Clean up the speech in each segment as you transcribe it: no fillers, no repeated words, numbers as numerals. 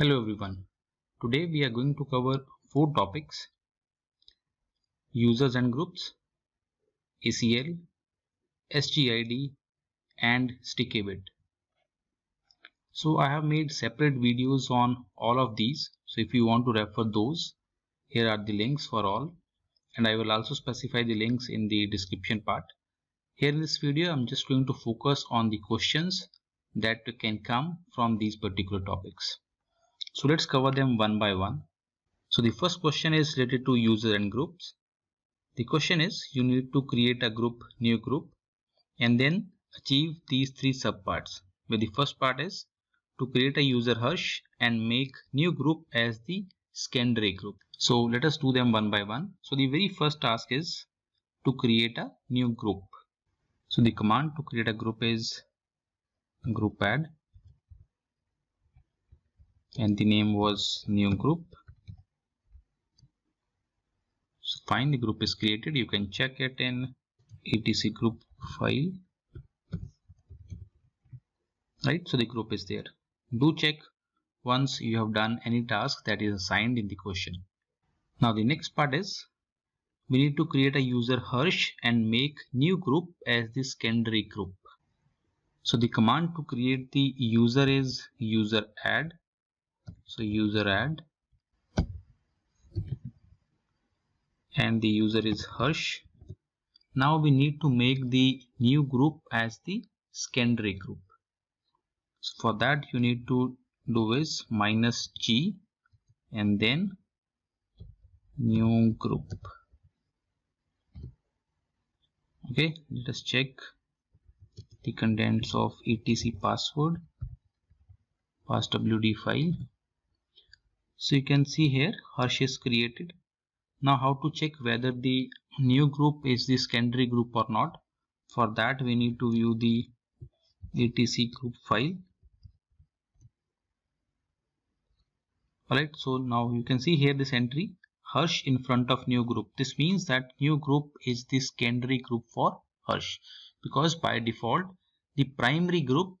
Hello everyone. Today we are going to cover 4 topics: users and groups, ACL, SGID and sticky bit. So I have made separate videos on all of these. So if you want to refer those, here are the links for all, and I will also specify the links in the description part. Here in this video, I'm just going to focus on the questions that can come from these particular topics. So let's cover them one by one. So the first question is related to user and groups. The question is, you need to create a group, new group, and then achieve these 3 subparts, where the first part is to create a user Hush and make new group as the secondary group. So let us do them one by one. So the very first task is to create a new group. So the command to create a group is group add, and the name was new group. So fine, the group is created. You can check it in etc group file, right? So the group is there. Do check once you have done any task that is assigned in the question. Now the next part is we need to create a user Harsh and make new group as the secondary group. So the command to create the user is user add. So user add, and the user is Harsh. Now we need to make the new group as the secondary group. So for that you need to do is -g and then new group. Okay, let us check the contents of etc password passwd file. So you can see here Harsh is created. Now how to check whether the new group is the secondary group or not? For that we need to view the etc group file. Alright, so now you can see here this entry Harsh in front of new group. This means that new group is the secondary group for Harsh, because by default the primary group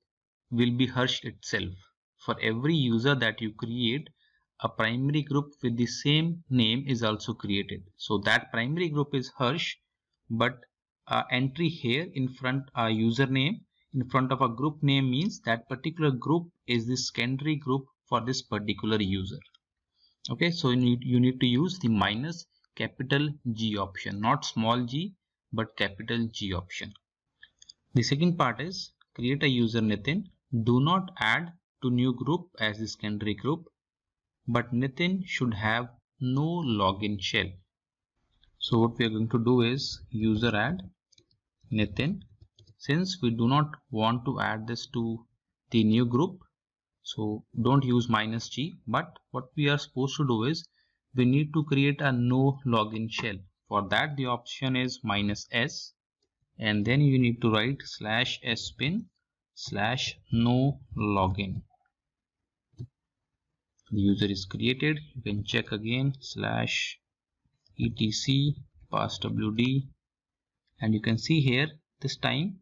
will be Harsh itself. For every user that you create, a primary group with the same name is also created. So that primary group is Harsh, but entry here in front username in front of a group name means that particular group is the secondary group for this particular user. Okay, so you need to use the -G option, not small g but capital G option. The second part is create a user Nithin. Do not add to new group as the secondary group, but Nithin should have no login shell. So what we are going to do is user add Nithin. Since we do not want to add this to the new group, so don't use -G, but what we are supposed to do is we need to create a no login shell. For that the option is -S, and then you need to write /sbin/no login. The user is created. You can check again /etc passwd, and you can see here this time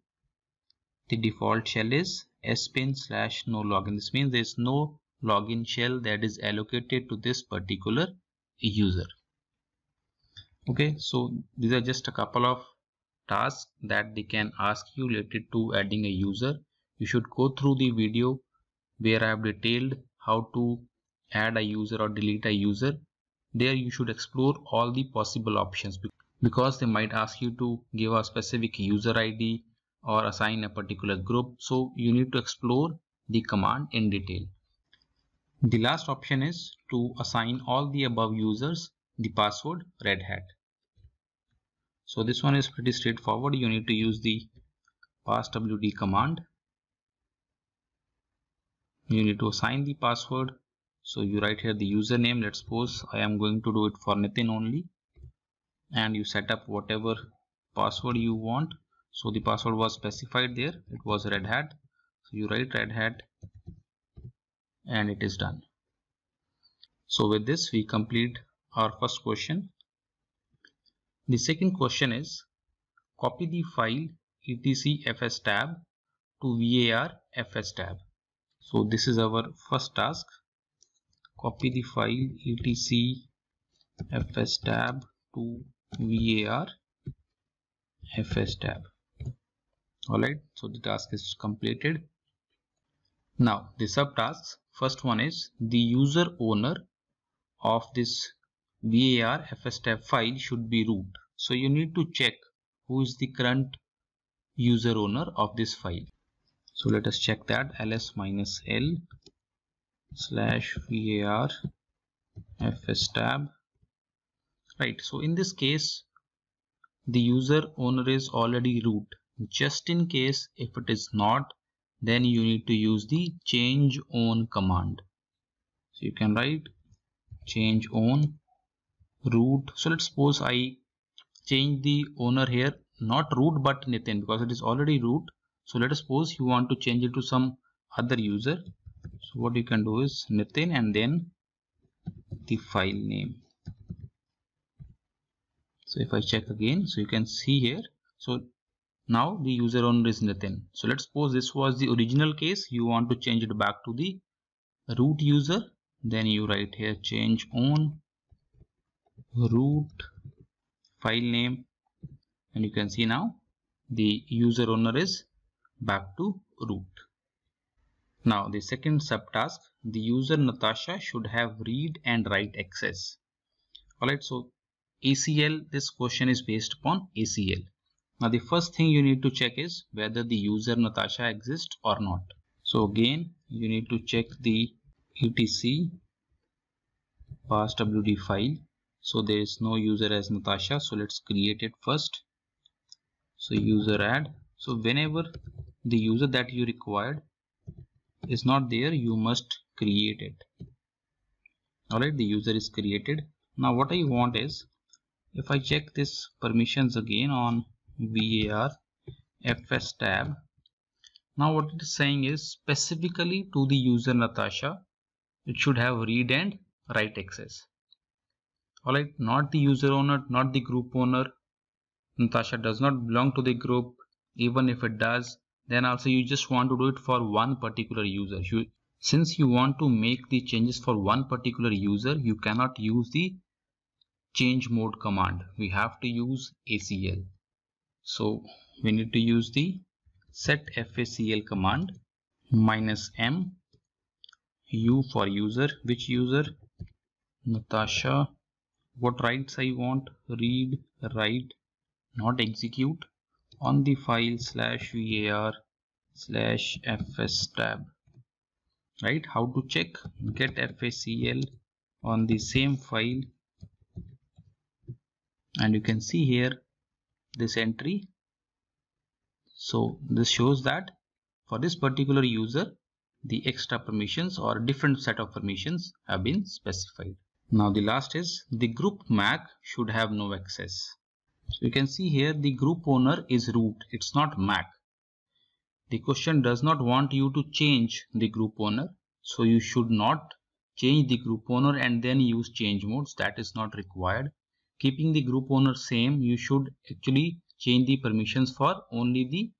the default shell is sbin/no login. This means there is no login shell that is allocated to this particular user. Okay, so these are just a couple of tasks that they can ask you related to adding a user. You should go through the video where I have detailed how to add a user or delete a user. There you should explore all the possible options, because they might ask you to give a specific user ID or assign a particular group. So you need to explore the command in detail. The last option is to assign all the above users the password Red Hat. So this one is pretty straightforward. You need to use the passwd command. You need to assign the password. So you write here the username. Let's suppose I am going to do it for Nithin only, and you set up whatever password you want. So the password was specified there. It was Red Hat. So you write Red Hat, and it is done. So with this we complete our first question. The second question is copy the file etc-fs tab to var-fs tab. So this is our first task. copy the file etc/fstab to var fstab. Alright, so the task is completed. Now the subtasks, first one is the user owner of this var fstab file should be root. So you need to check who is the current user owner of this file. So let us check that. ls -l /var fstab. Right, so in this case the user owner is already root. Just in case if it is not, then you need to use the change own command. So you can write change own root. So let's suppose I change the owner here, not root but Nithin, because it is already root. So let us suppose you want to change it to some other user. So what you can do is Nithin and then the file name. So if I check again, so you can see here, so now the user owner is Nithin. So let's suppose this was the original case, you want to change it back to the root user, then you write here change own root file name, and you can see now the user owner is back to root. Now the second subtask, the user Natasha should have read and write access. Alright, so ACL, this question is based upon ACL. Now the first thing you need to check is whether the user Natasha exists or not. So again you need to check the etc passwd file. So there is no user as Natasha, so let's create it first. So user add. So whenever the user that you required is not there, you must create it. Alright, the user is created. Now what I want is, if I check this permissions again on var fstab, now what it is saying is specifically to the user Natasha it should have read and write access. Alright, not the user owner, not the group owner. Natasha does not belong to the group. Even if it does, then also you just want to do it for one particular user. Since you want to make the changes for one particular user, you cannot use the change mode command. We have to use ACL. So we need to use the setfacl command -m u for user, which user Natasha, what rights I want, read, write, not execute, on the file /var/fstab. Right, how to check? Getfacl on the same file, and you can see here this entry. So this shows that for this particular user the extra permissions or different set of permissions have been specified. Now the last is the group MAC should have no access. So you can see here the group owner is root, it's not MAC. The question does not want you to change the group owner, so you should not change the group owner and then use change modes. That is not required. Keeping the group owner same, you should actually change the permissions for only the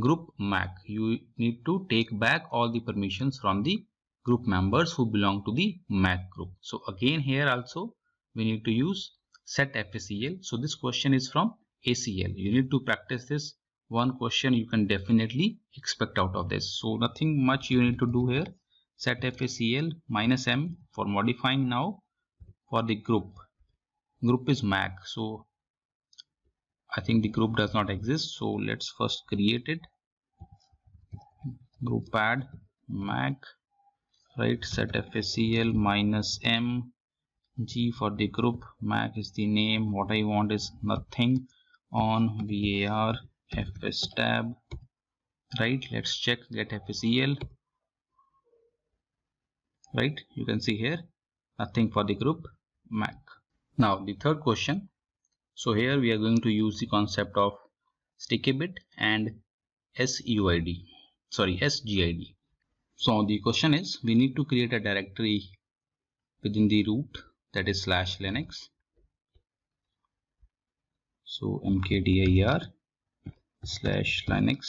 group MAC. You need to take back all the permissions from the group members who belong to the MAC group. So again here also we need to use setfacl. So this question is from ACL. You need to practice this. One question you can definitely expect out of this. So nothing much you need to do here. Setfacl -m for modifying. Now for the group. Group is MAC. So I think the group does not exist. So let's first create it. Group add MAC. Right, setfacl -m g for the group. MAC is the name. What I want is nothing on var fstab. Right, let's check getfacl. Right, you can see here nothing for the group MAC. Now the third question. So here we are going to use the concept of sticky bit and SGID. So the question is, we need to create a directory within the root, that is /linux. So mkdir /linux.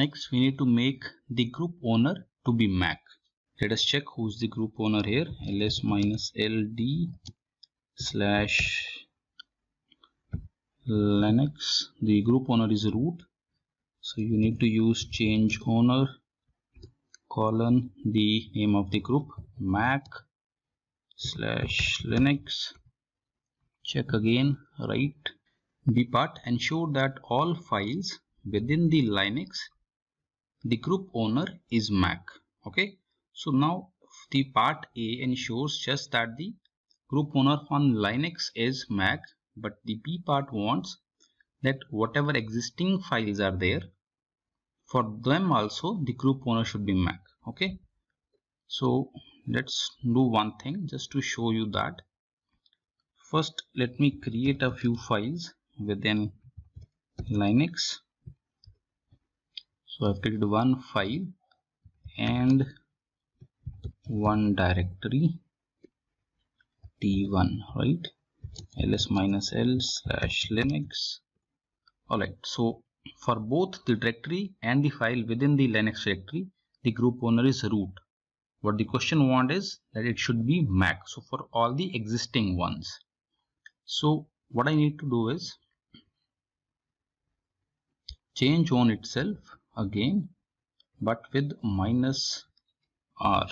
Next we need to make the group owner to be MAC. Let us check who's the group owner here. Ls minus ld slash Linux. The group owner is root, so you need to use change owner colon the name of the group, mac slash Linux. Check again, right B part, ensure that all files within the Linux, the group owner is mac. Okay, so now the part A ensures just that the group owner on Linux is mac, but the B part wants that whatever existing files are there, for them also the group owner should be mac. Okay, so let's do one thing just to show you that. First, let me create a few files within Linux. So I've created one file and one directory, t1, right? Ls minus l slash Linux. Alright, so for both the directory and the file within the Linux directory, the group owner is root. What the question wants is that it should be mac, so for all the existing ones. So what I need to do is change on itself again, but with minus r.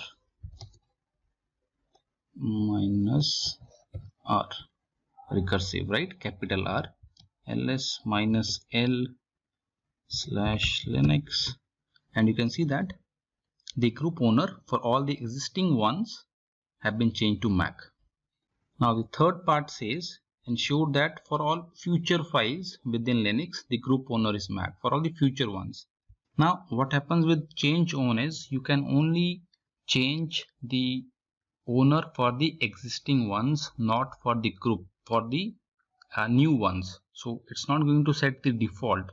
Recursive, right? Capital R. Ls minus l slash Linux, and you can see that the group owner for all the existing ones have been changed to mac. Now the third part says ensure that for all future files within Linux the group owner is mac, for all the future ones. Now what happens with change own is you can only change the owner for the existing ones, not for the group, for the new ones. So it's not going to set the default.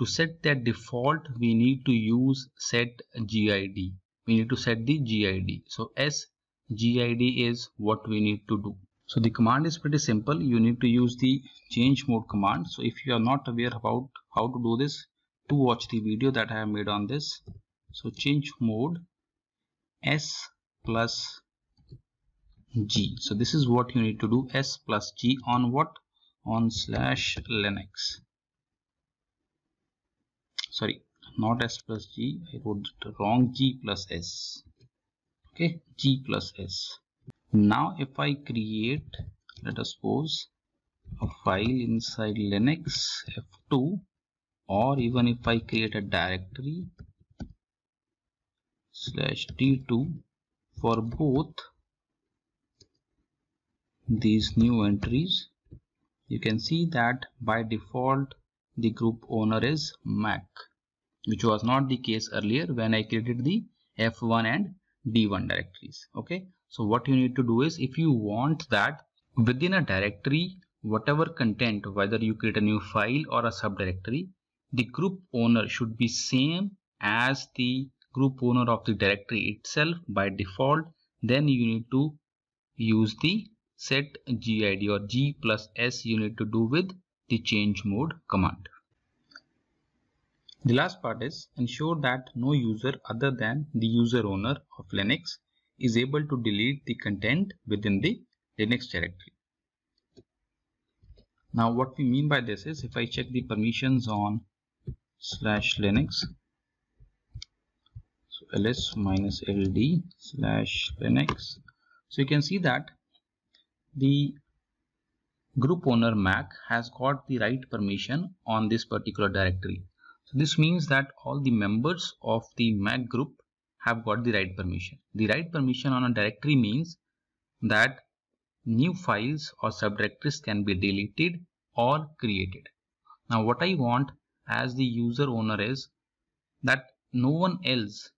To set that default, we need to use setgid. We need to set the gid. So sgid is what we need to do. So the command is pretty simple. You need to use the change mode command. So if you are not aware about how to do this, to watch the video that I have made on this. So change mode s plus g. So this is what you need to do, s plus g on what? On slash Linux. Sorry, not s plus g, I wrote it wrong, g plus s. Okay, g plus s. Now if I create, let us suppose, a file inside Linux f2, or even if I create a directory slash d2 for both these new entries, you can see that by default the group owner is mac, which was not the case earlier when I created the f1 and d1 directories. Okay, so what you need to do is, if you want that within a directory, whatever content, whether you create a new file or a subdirectory, the group owner should be same as the group owner of the directory itself by default, then you need to use the set gid or g plus s you need to do with the change mode command. The last part is ensure that no user other than the user owner of Linux is able to delete the content within the Linux directory. Now what we mean by this is, if I check the permissions on slash Linux, so ls minus ld slash Linux, so you can see that the group owner mac has got the right permission on this particular directory. So this means that all the members of the mac group have got the right permission. The right permission on a directory means that new files or subdirectories can be deleted or created. Now what I want as the user owner is that no one else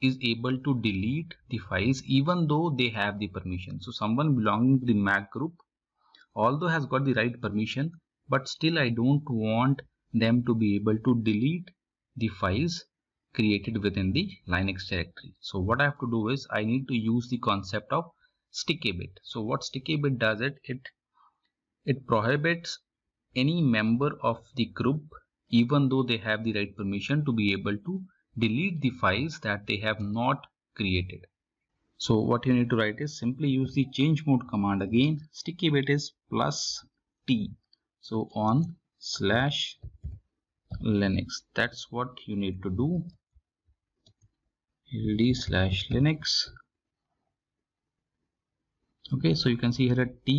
is able to delete the files even though they have the permission. So someone belonging to the mac group although has got the right permission, but still I don't want them to be able to delete the files created within the Linux directory. So what I have to do is, I need to use the concept of sticky bit. So what sticky bit does, it prohibits any member of the group even though they have the right permission to be able to delete the files that they have not created. So what you need to write is simply use the change mode command again. Sticky bit is +t. So on /Linux. That's what you need to do. ld/Linux. Okay, so you can see here a t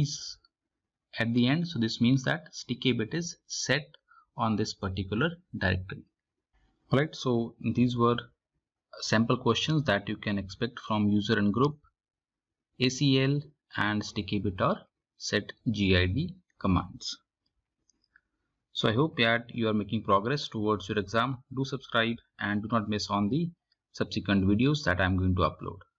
at the end. So this means that sticky bit is set on this particular directory. Alright, so these were sample questions that you can expect from user and group. ACL and sticky bit or setgid commands. So I hope that you are making progress towards your exam. Do subscribe and do not miss on the subsequent videos that I am going to upload.